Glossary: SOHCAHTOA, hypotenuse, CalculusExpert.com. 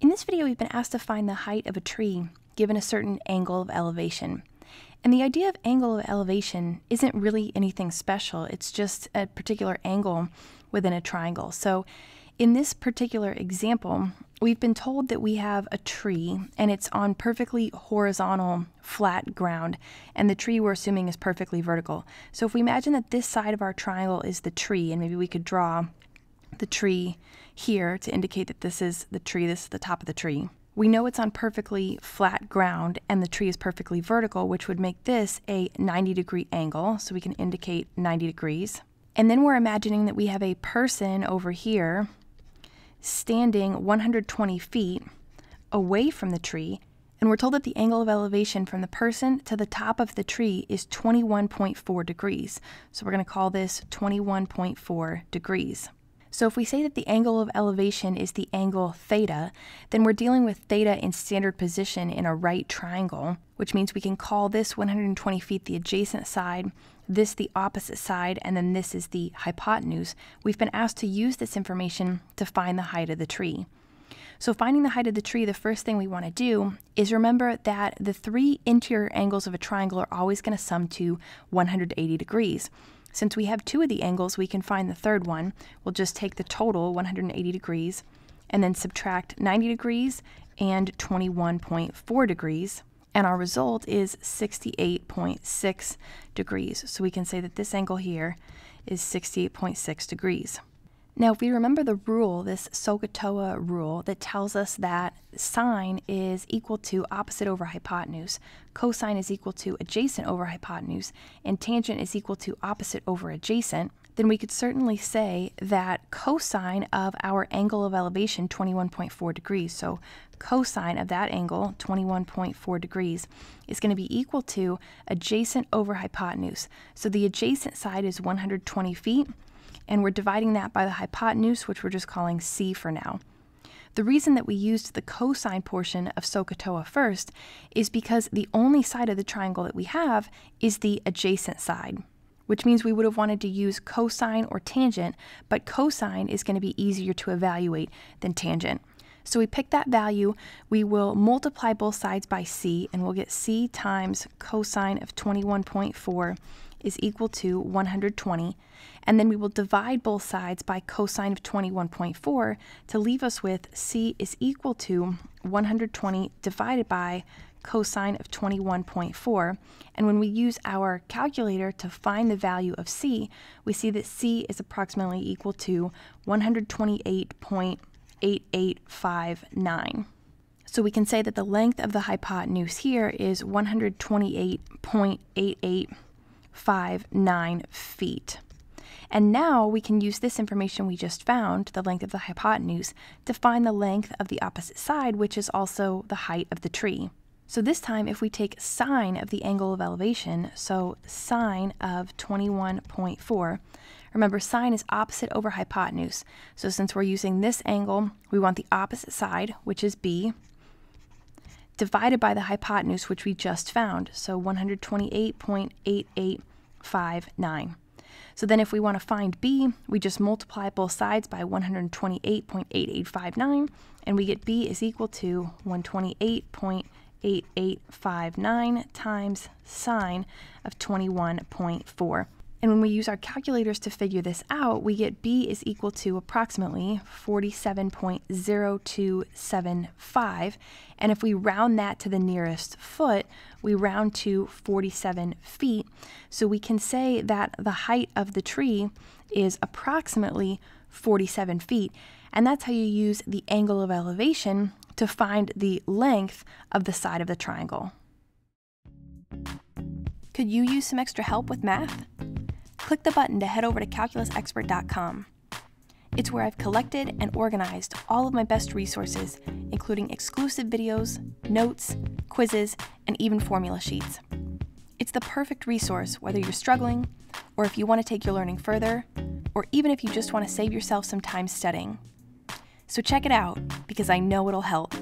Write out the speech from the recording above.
In this video, we've been asked to find the height of a tree given a certain angle of elevation. And the idea of angle of elevation isn't really anything special. It's just a particular angle within a triangle. So in this particular example, we've been told that we have a tree and it's on perfectly horizontal, flat ground. And the tree we're assuming is perfectly vertical. So if we imagine that this side of our triangle is the tree, and maybe we could draw the tree here to indicate that this is the tree, this is the top of the tree. We know it's on perfectly flat ground and the tree is perfectly vertical, which would make this a 90-degree angle, so we can indicate 90 degrees. And then we're imagining that we have a person over here standing 120 feet away from the tree, and we're told that the angle of elevation from the person to the top of the tree is 21.4 degrees. So we're going to call this 21.4 degrees. So if we say that the angle of elevation is the angle theta, then we're dealing with theta in standard position in a right triangle, which means we can call this 120 feet the adjacent side, this the opposite side, and then this is the hypotenuse. We've been asked to use this information to find the height of the tree. So finding the height of the tree, the first thing we want to do is remember that the three interior angles of a triangle are always going to sum to 180 degrees. Since we have two of the angles, we can find the third one. We'll just take the total, 180 degrees, and then subtract 90 degrees and 21.4 degrees, and our result is 68.6 degrees. So we can say that this angle here is 68.6 degrees. Now, if we remember the rule, this SOHCAHTOA rule that tells us that sine is equal to opposite over hypotenuse, cosine is equal to adjacent over hypotenuse, and tangent is equal to opposite over adjacent, then we could certainly say that cosine of our angle of elevation, 21.4 degrees, so cosine of that angle, 21.4 degrees, is going to be equal to adjacent over hypotenuse. So the adjacent side is 120 feet, and we're dividing that by the hypotenuse, which we're just calling C for now. The reason that we used the cosine portion of SOHCAHTOA first is because the only side of the triangle that we have is the adjacent side, which means we would have wanted to use cosine or tangent, but cosine is going to be easier to evaluate than tangent. So we pick that value, we will multiply both sides by C, and we'll get C times cosine of 21.4 is equal to 120, and then we will divide both sides by cosine of 21.4 to leave us with C is equal to 120 divided by cosine of 21.4, and when we use our calculator to find the value of C, we see that C is approximately equal to 128.8859. So we can say that the length of the hypotenuse here is 128.8859 feet. And now we can use this information we just found, the length of the hypotenuse, to find the length of the opposite side, which is also the height of the tree. So this time, if we take sine of the angle of elevation, so sine of 21.4, remember sine is opposite over hypotenuse. So since we're using this angle, we want the opposite side, which is B, divided by the hypotenuse, which we just found, so 128.8859. So then if we want to find B, we just multiply both sides by 128.8859, and we get B is equal to 128.8859 times sine of 21.4. And when we use our calculators to figure this out, we get B is equal to approximately 47.0275. And if we round that to the nearest foot, we round to 47 feet. So we can say that the height of the tree is approximately 47 feet. And that's how you use the angle of elevation to find the length of the side of the triangle. Could you use some extra help with math? Click the button to head over to CalculusExpert.com. It's where I've collected and organized all of my best resources, including exclusive videos, notes, quizzes, and even formula sheets. It's the perfect resource whether you're struggling, or if you want to take your learning further, or even if you just want to save yourself some time studying. So check it out, because I know it'll help.